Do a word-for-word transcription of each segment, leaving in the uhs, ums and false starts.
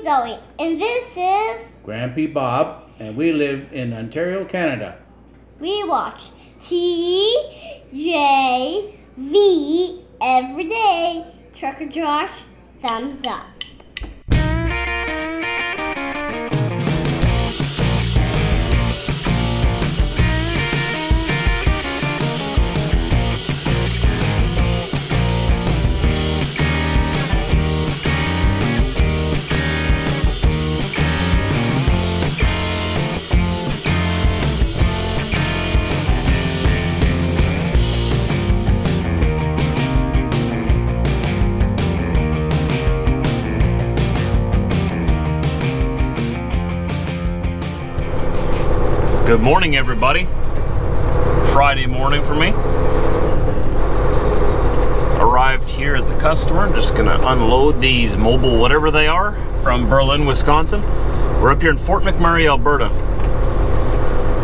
I'm Zoe, and this is Grampy Bob, and we live in Ontario, Canada. We watch T J V every day. Trucker Josh, thumbs up. Good morning, everybody. Friday morning for me. Arrived here at the customer. Just gonna unload these mobile whatever they are from Berlin, Wisconsin. We're up here in Fort McMurray, Alberta.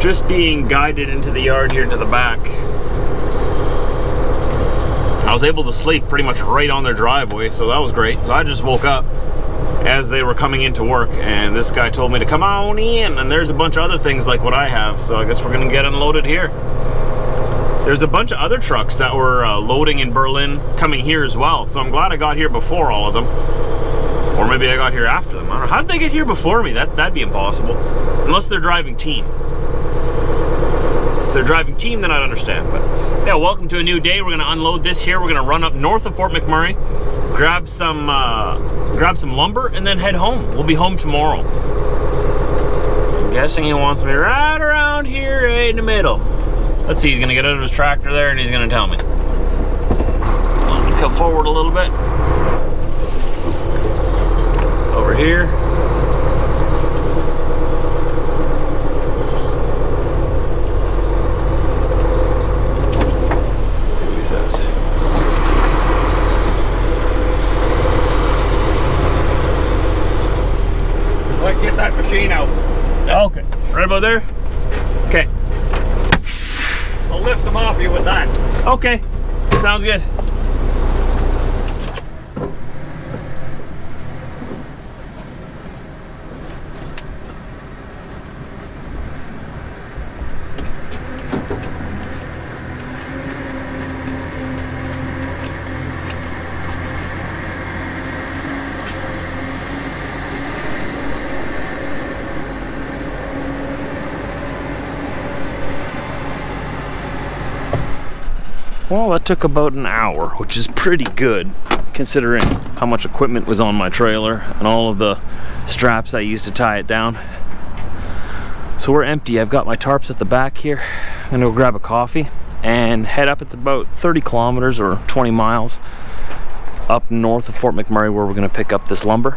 Just being guided into the yard here to the back. I was able to sleep pretty much right on their driveway, so that was great. So I just woke up as they were coming into work, and this guy told me to come on in, and there's a bunch of other things like what I have, so I guess we're gonna get unloaded here. There's a bunch of other trucks that were uh, loading in Berlin coming here as well, so I'm glad I got here before all of them, or maybe I got here after them. I don't know, how'd they get here before me? That, that'd be impossible, unless they're driving team. If they're driving team, then I'd understand. But yeah, welcome to a new day. We're gonna unload this here. We're gonna run up north of Fort McMurray, grab some uh, grab some lumber, and then head home. We'll be home tomorrow. I'm guessing he wants me right around here, right in the middle. Let's see, he's gonna get out of his tractor there and he's gonna tell me. I'm gonna come forward a little bit. Over here. Out. Okay, right about there? Okay. I'll lift them off you with that. Okay, sounds good. Well, that took about an hour, which is pretty good considering how much equipment was on my trailer and all of the straps I used to tie it down. So we're empty. I've got my tarps at the back here. I'm gonna go grab a coffee and head up. It's about thirty kilometers or twenty miles up north of Fort McMurray where we're gonna pick up this lumber.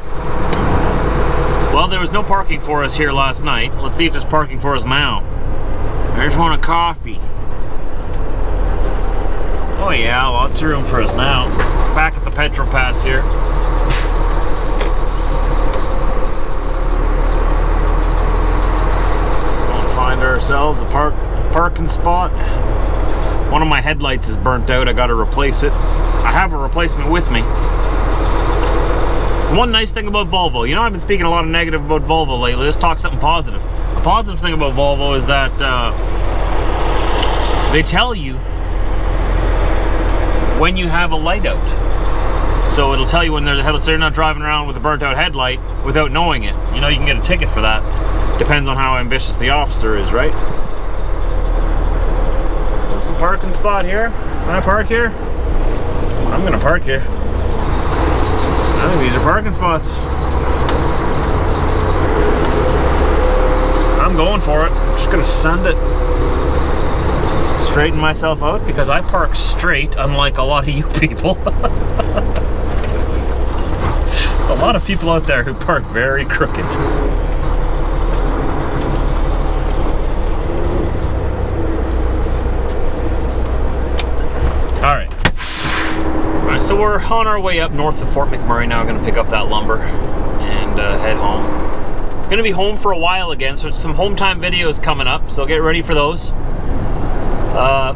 Well, there was no parking for us here last night. Let's see if there's parking for us now. There's one of coffee. Oh yeah, lots of room for us now. Back at the Petro Pass here. We'll find ourselves a park parking spot. One of my headlights is burnt out. I got to replace it. I have a replacement with me. It's one nice thing about Volvo. You know, I've been speaking a lot of negative about Volvo lately. Let's talk something positive. A positive thing about Volvo is that uh, they tell you when you have a light out. So it'll tell you when there's a headlight, so you're not driving around with a burnt out headlight without knowing it. You know, you can get a ticket for that. Depends on how ambitious the officer is, right? There's a parking spot here. Can I park here? I'm gonna park here. I think these are parking spots. I'm going for it. I'm just gonna send it. Straighten myself out because I park straight, unlike a lot of you people. There's a lot of people out there who park very crooked. All right. All right, so we're on our way up north of Fort McMurray now. We're gonna pick up that lumber and uh, head home. Gonna be home for a while again, so some home time videos coming up, so get ready for those. Uh,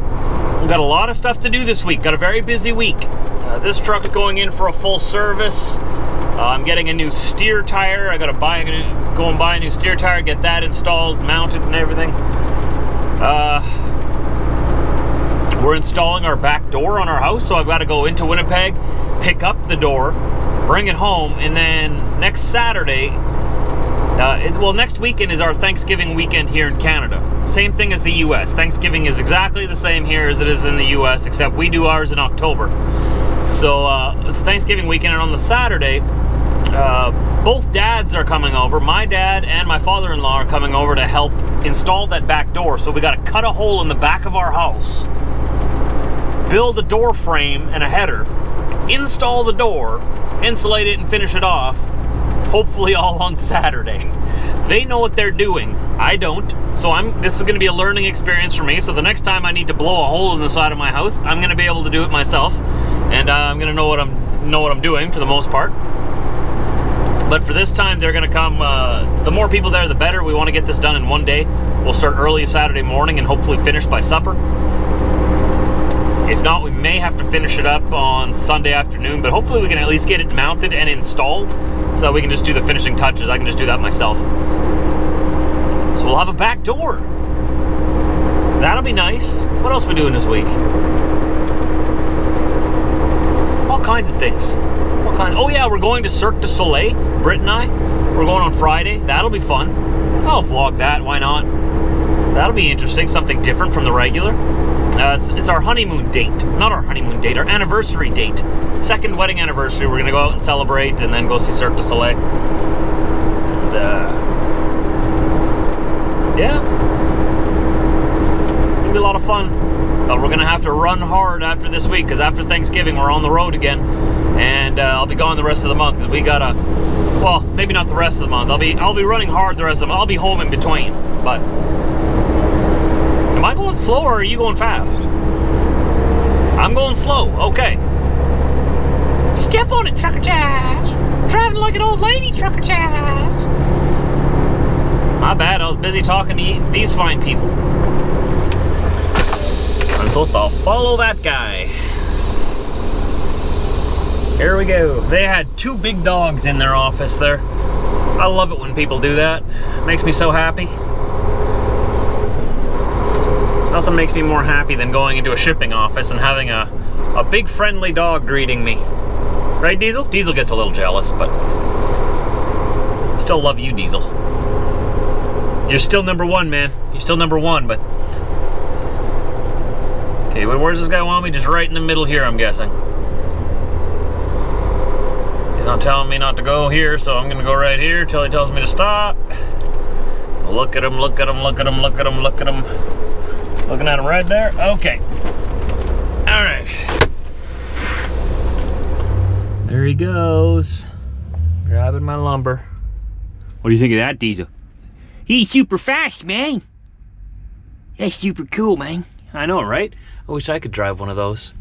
we've got a lot of stuff to do this week. Got a very busy week. Uh, this truck's going in for a full service. Uh, I'm getting a new steer tire. I gotta buy, I'm gonna go and buy a new steer tire, get that installed, mounted, and everything. Uh, we're installing our back door on our house, so I've got to go into Winnipeg, pick up the door, bring it home, and then next Saturday, uh, it, well, next weekend is our Thanksgiving weekend here in Canada. Same thing as the U S. Thanksgiving is exactly the same here as it is in the U S, except we do ours in October. So uh, it's Thanksgiving weekend, and on the Saturday, uh, both dads are coming over. My dad and my father-in-law are coming over to help install that back door. So we got to cut a hole in the back of our house, build a door frame and a header, install the door, insulate it, and finish it off, hopefully all on Saturday. They know what they're doing. I don't. So I'm, this is going to be a learning experience for me. So the next time I need to blow a hole in the side of my house, I'm going to be able to do it myself. And uh, I'm gonna know what I'm know what I'm doing for the most part. But for this time, they're gonna come. Uh, the more people there, the better. We want to get this done in one day. We'll start early Saturday morning and hopefully finish by supper. If not, we may have to finish it up on Sunday afternoon. But hopefully, we can at least get it mounted and installed, so that we can just do the finishing touches. I can just do that myself. So we'll have a back door. That'll be nice. What else are we doing this week? All kinds of things. All kinds. Oh yeah, we're going to Cirque du Soleil, Britt and I. We're going on Friday. That'll be fun. I'll vlog that. Why not? That'll be interesting. Something different from the regular. Uh, it's, it's our honeymoon date. Not our honeymoon date. Our anniversary date. Second wedding anniversary. We're gonna go out and celebrate, and then go see Cirque du Soleil. And, uh, yeah, it'll be a lot of fun. Uh, we're going to have to run hard after this week, because after Thanksgiving, we're on the road again. And uh, I'll be gone the rest of the month, because we got to, well, maybe not the rest of the month. I'll be I'll be running hard the rest of the month. I'll be home in between. But am I going slow, or are you going fast? I'm going slow. Okay. Step on it, Trucker Josh. Driving like an old lady, Trucker Josh. My bad. I was busy talking to these fine people. So I'll follow that guy. Here we go. They had two big dogs in their office there. I love it when people do that. It makes me so happy. Nothing makes me more happy than going into a shipping office and having a, a big friendly dog greeting me. Right, Diesel? Diesel gets a little jealous, but still love you, Diesel. You're still number one, man. You're still number one, but okay, where's this guy want me? Just right in the middle here, I'm guessing. He's not telling me not to go here, so I'm gonna go right here till he tells me to stop. Look at him, look at him, look at him, look at him, look at him. Looking at him right there. Okay. All right. There he goes. Grabbing my lumber. What do you think of that, Diesel? He's super fast, man. That's super cool, man. I know, right? I wish I could drive one of those.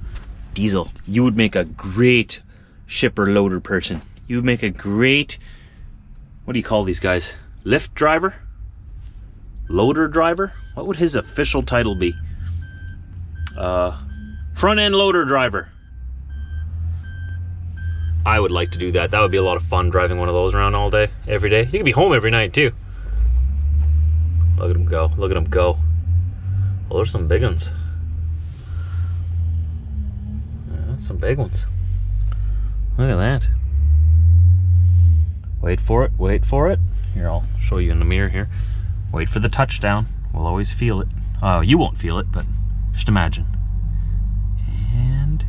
Diesel, you would make a great shipper loader person. You would make a great, what do you call these guys? Lift driver? Loader driver? What would his official title be? Uh, front end loader driver. I would like to do that. That would be a lot of fun, driving one of those around all day, every day. You could be home every night too. Look at him go, look at him go. Well, there's some big ones. Yeah, some big ones. Look at that. Wait for it, wait for it. Here, I'll show you in the mirror here. Wait for the touchdown. We'll always feel it. Oh, you won't feel it, but just imagine. And,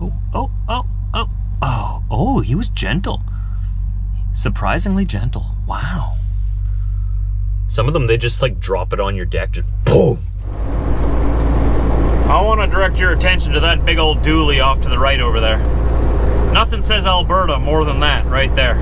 oh, oh, oh, oh, oh, oh, he was gentle. Surprisingly gentle, wow. Some of them, they just like drop it on your deck, just boom. I want to direct your attention to that big old dually off to the right over there. Nothing says Alberta more than that right there.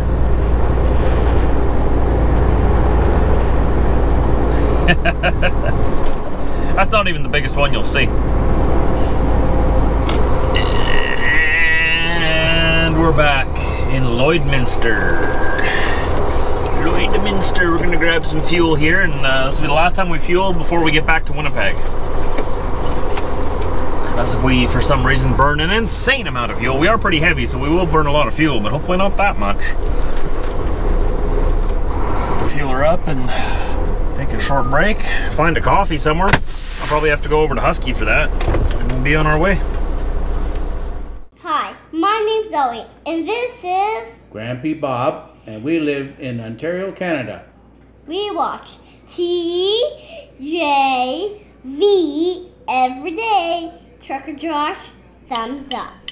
That's not even the biggest one you'll see. And we're back in Lloydminster. Lloydminster. We're gonna grab some fuel here, and uh, this will be the last time we fuel before we get back to Winnipeg. That's if we, for some reason, burn an insane amount of fuel. We are pretty heavy, so we will burn a lot of fuel, but hopefully not that much. Fuel her up and take a short break. Find a coffee somewhere. I'll probably have to go over to Husky for that, and we'll be on our way. Hi, my name's Zoe, and this is Grampy Bob, and we live in Ontario, Canada. We watch T J V every day. Trucker Josh, thumbs up.